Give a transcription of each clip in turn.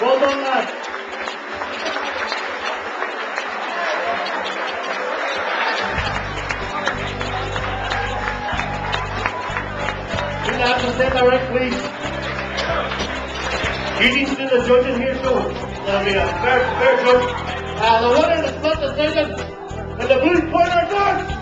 Well done, lad. Stand direct, please. You need to do the judging here too. That'll be a fair judge. The one in the front, the second, and the blue corner, third.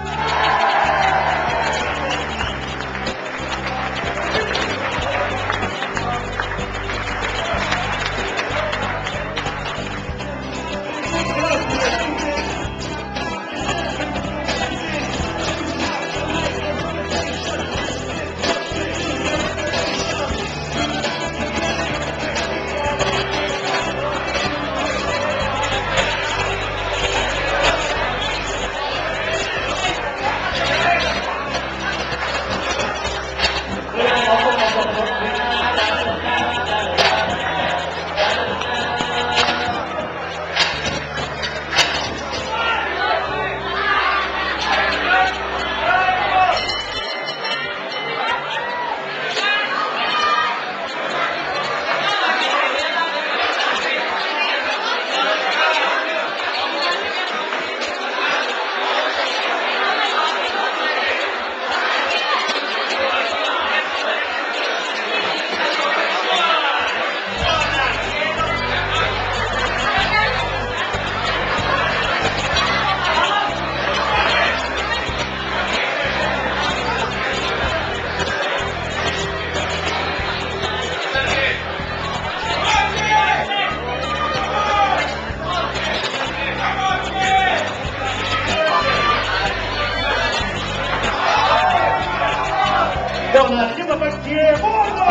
Give a big cheer for the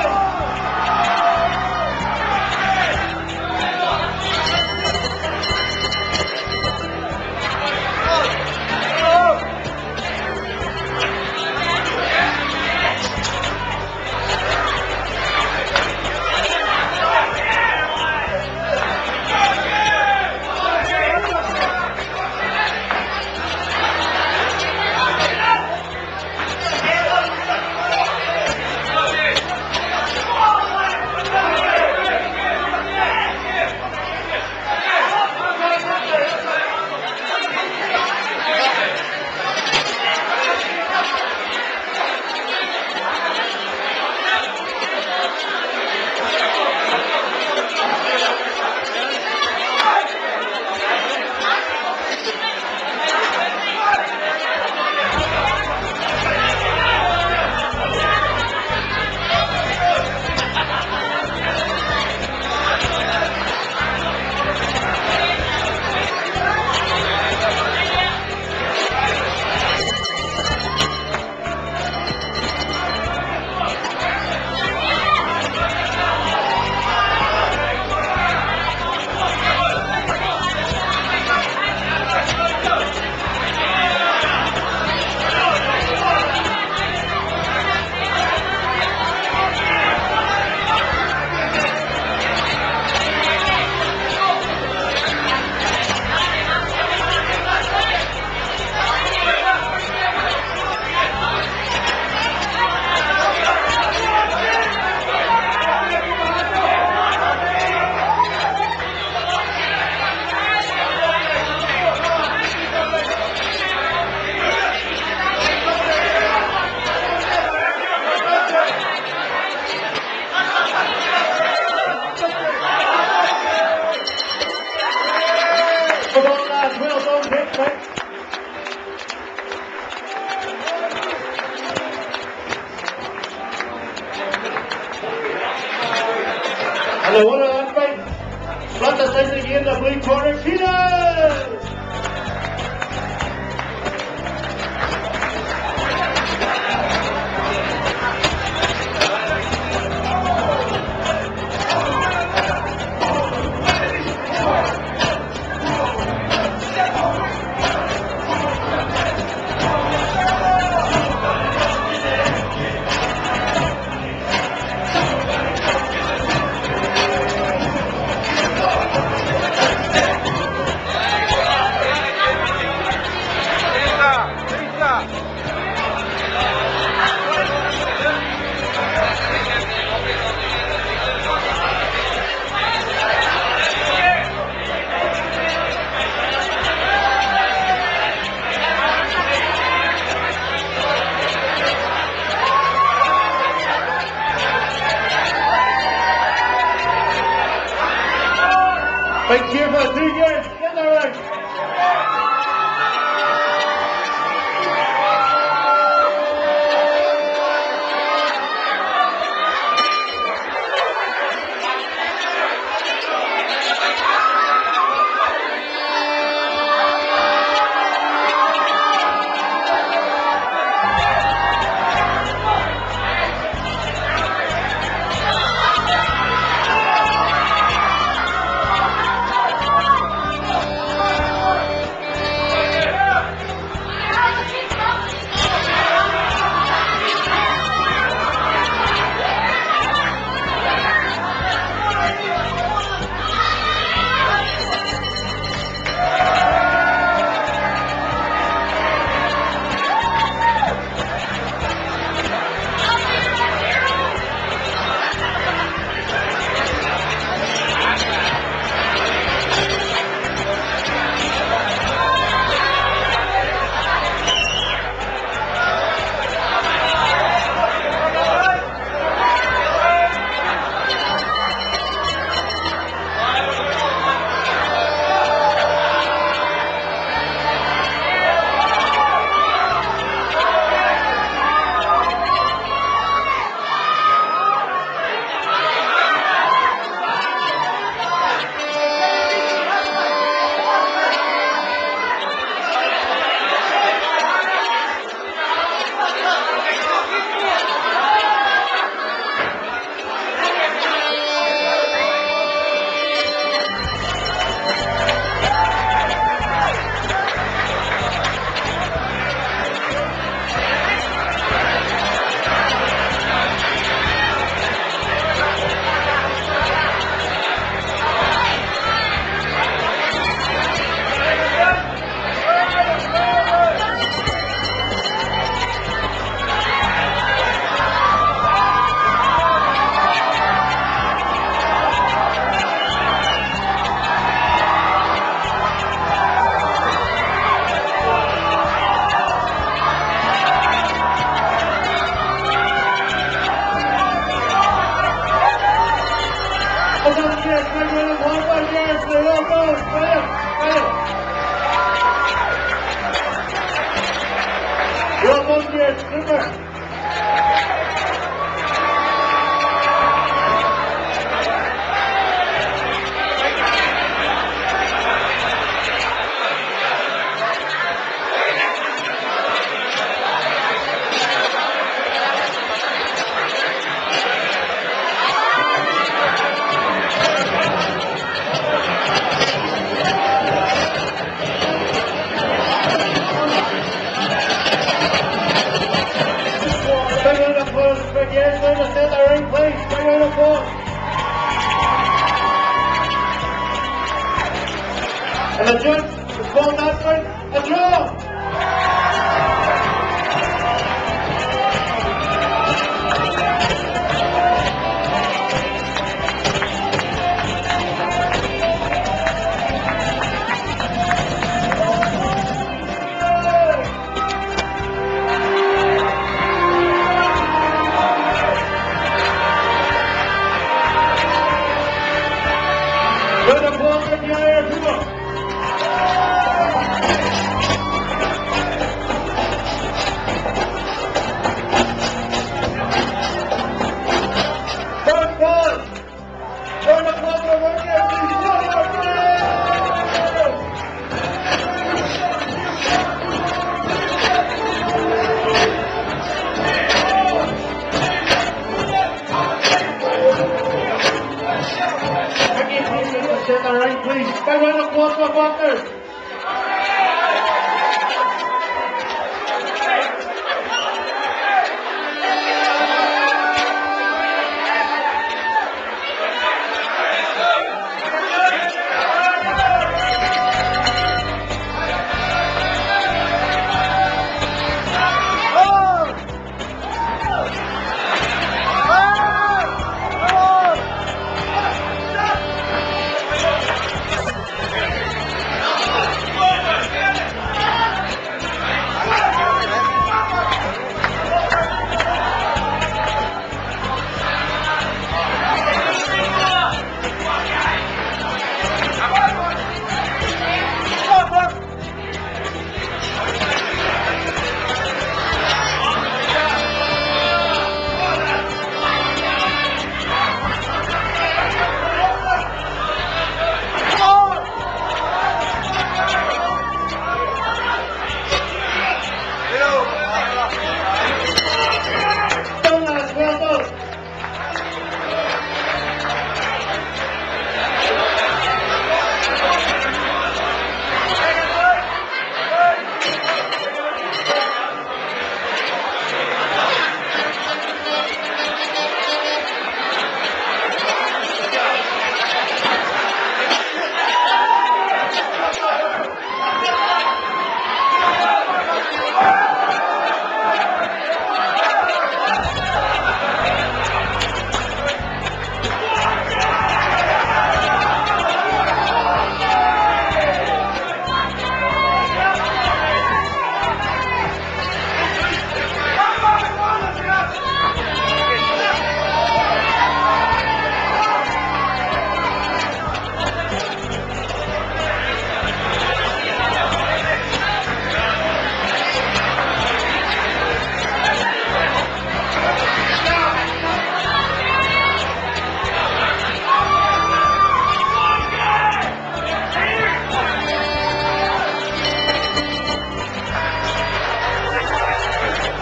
winner of that fight, front the center again, the blue corner, Peter! Thank you for 3 years. Get that right.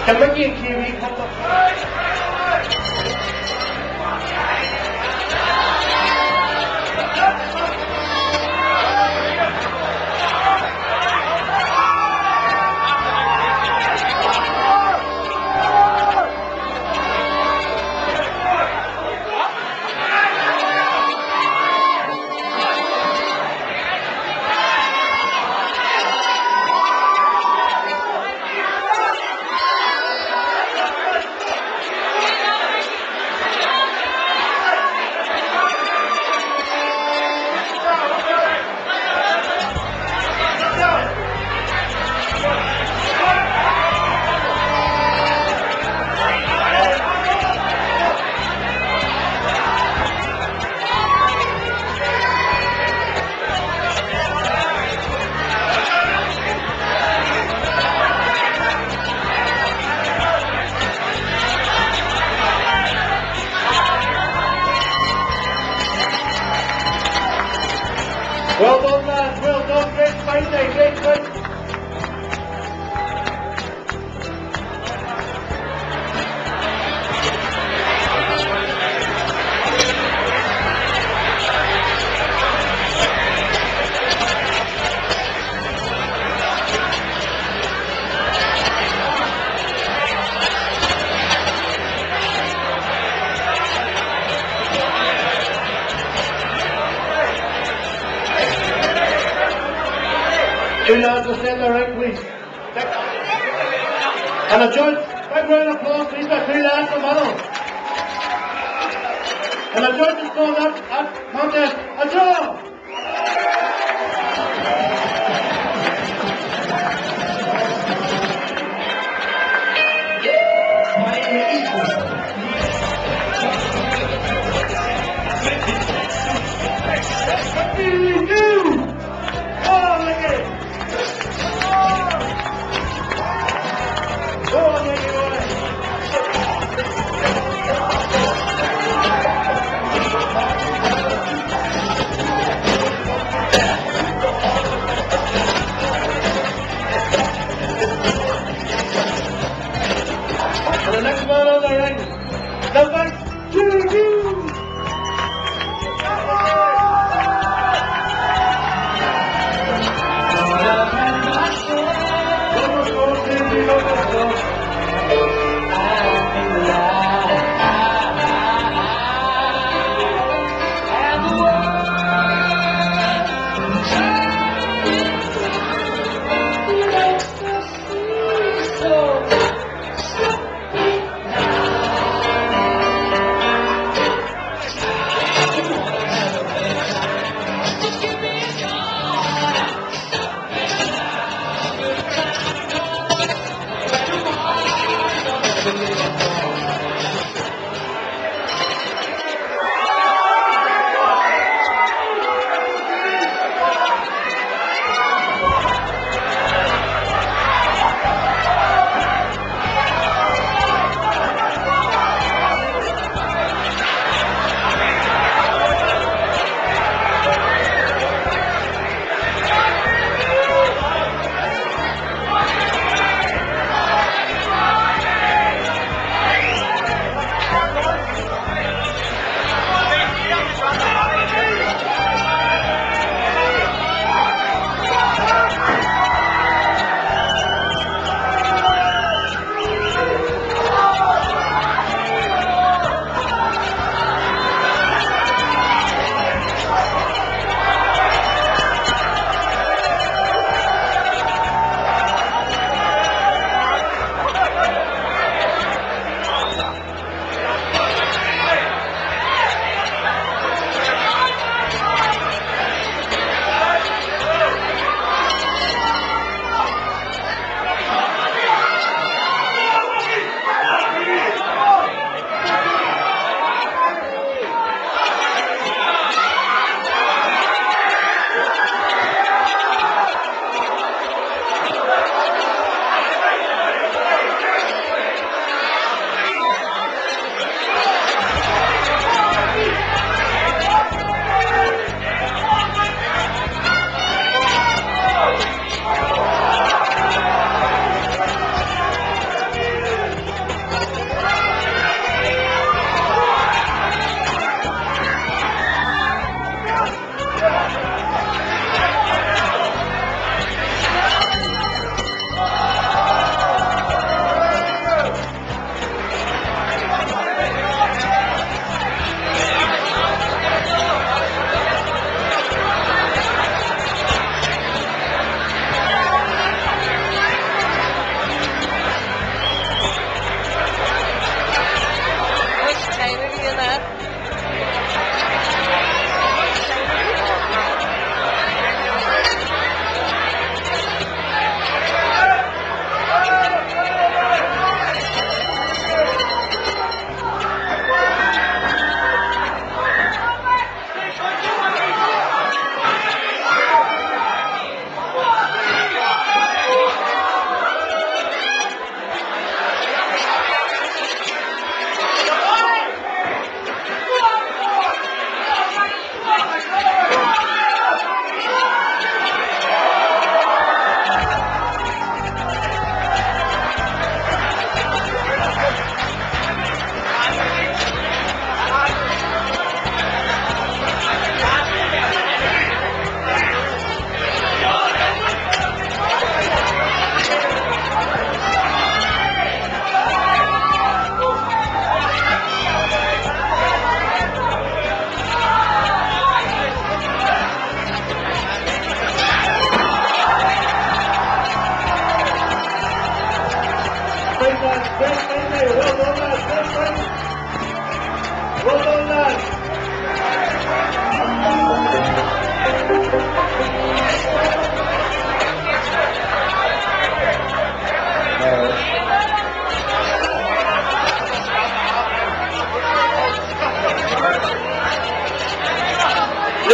Can we get Kiwi? What the well done, lads. Well done. Great fight day. Great fight. Two lads are standing right, please. And a judge, big round of applause, please, by two lads for medal. And a judge is called that contest a draw. Number 2!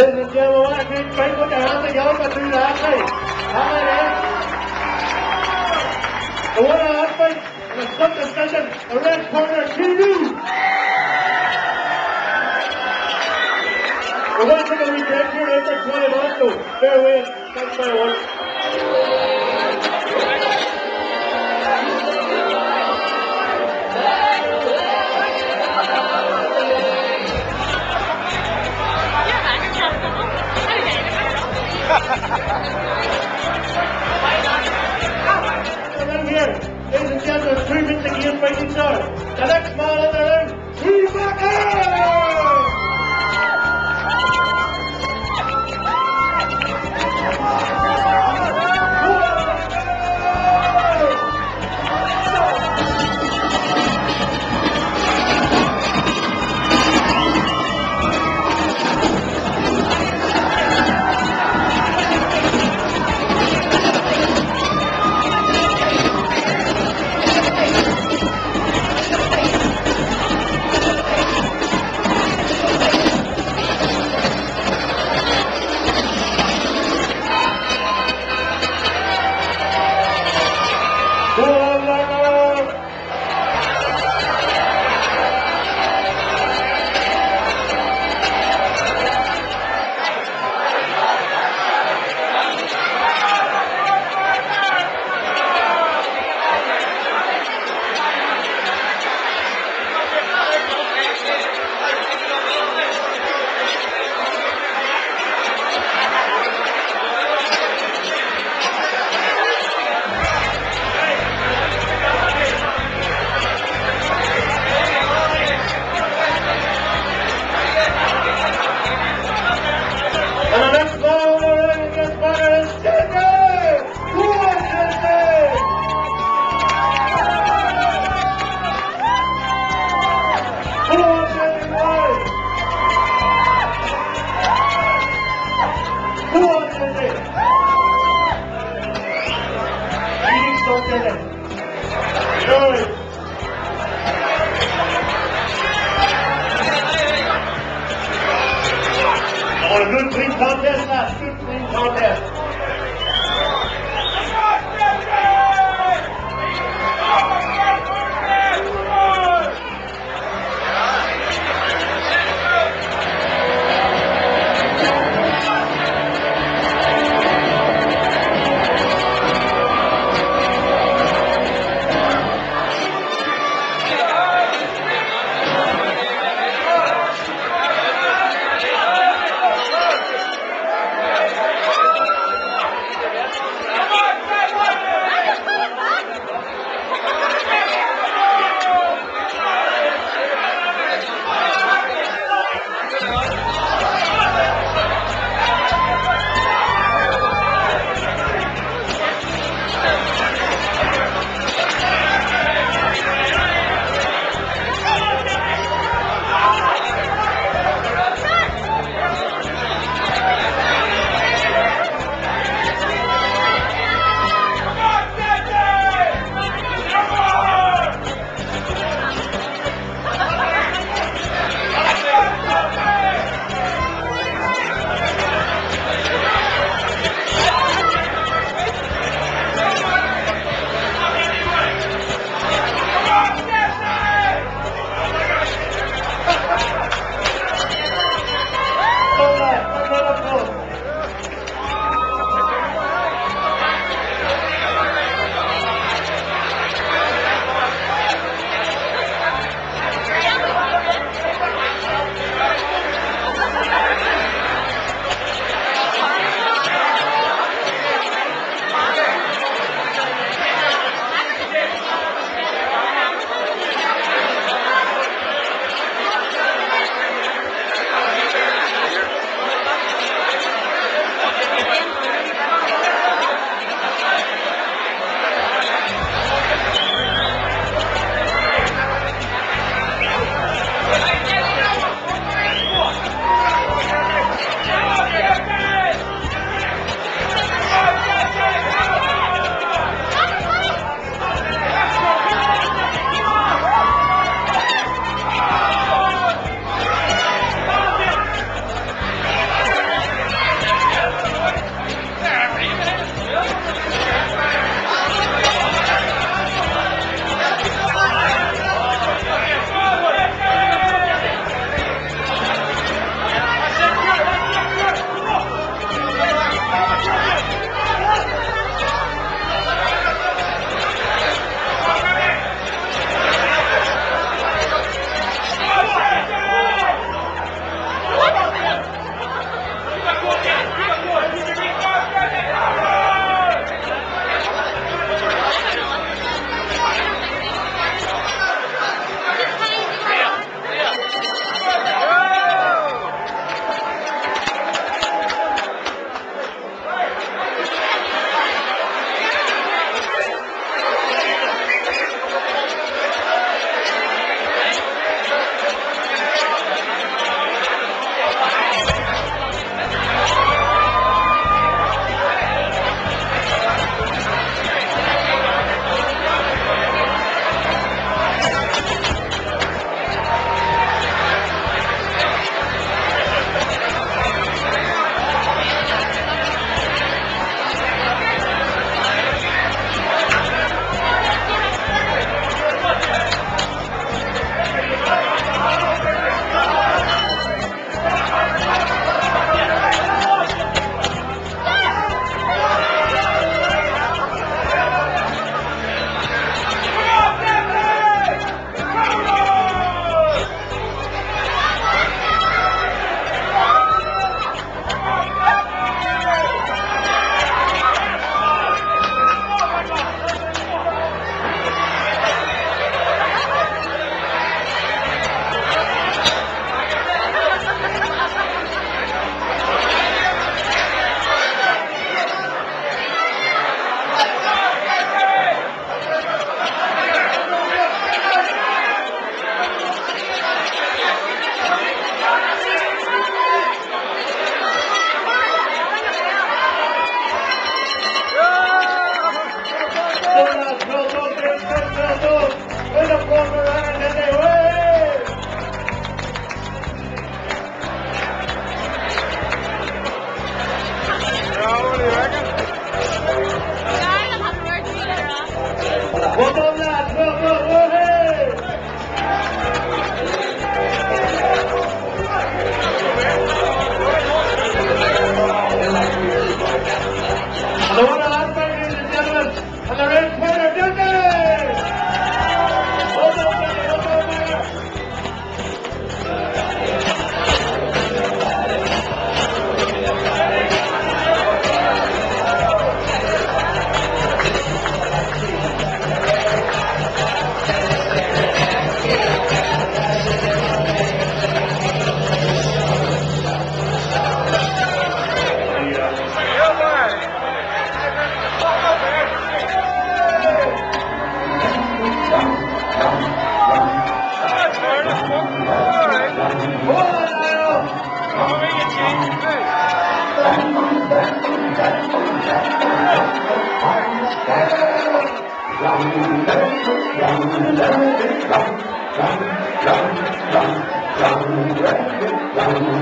Ladies and gentlemen, I think Frank with the house of y'all but do the hot face. How about that? The one hot face and a sub discussion, a red corner, we're going to take a recap here at April 21, so bear with. Thanks for watching. Ladies and gentlemen, 3 minutes again fighting start. The next ball on the ring, Chewbacca!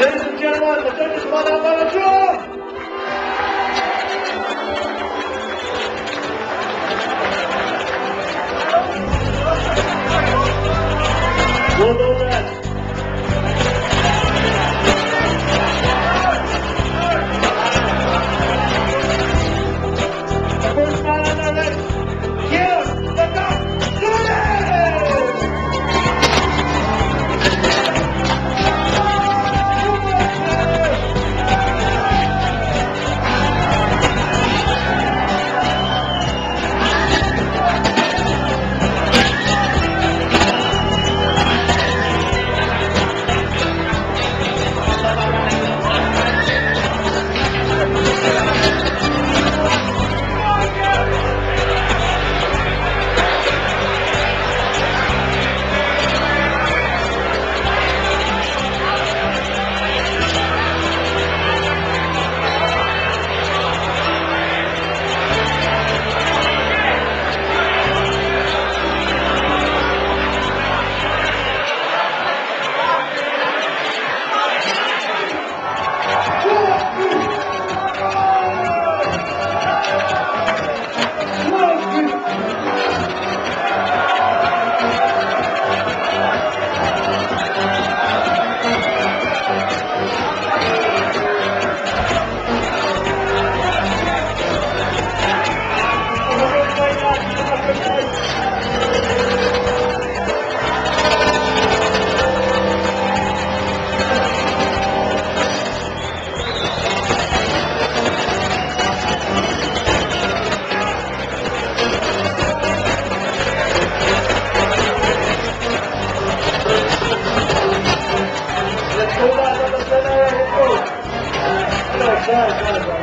Ladies and gentlemen, the judges will now let it go! We'll know that. The first man on our list, give the duck to Let's go back on the center. Let's go.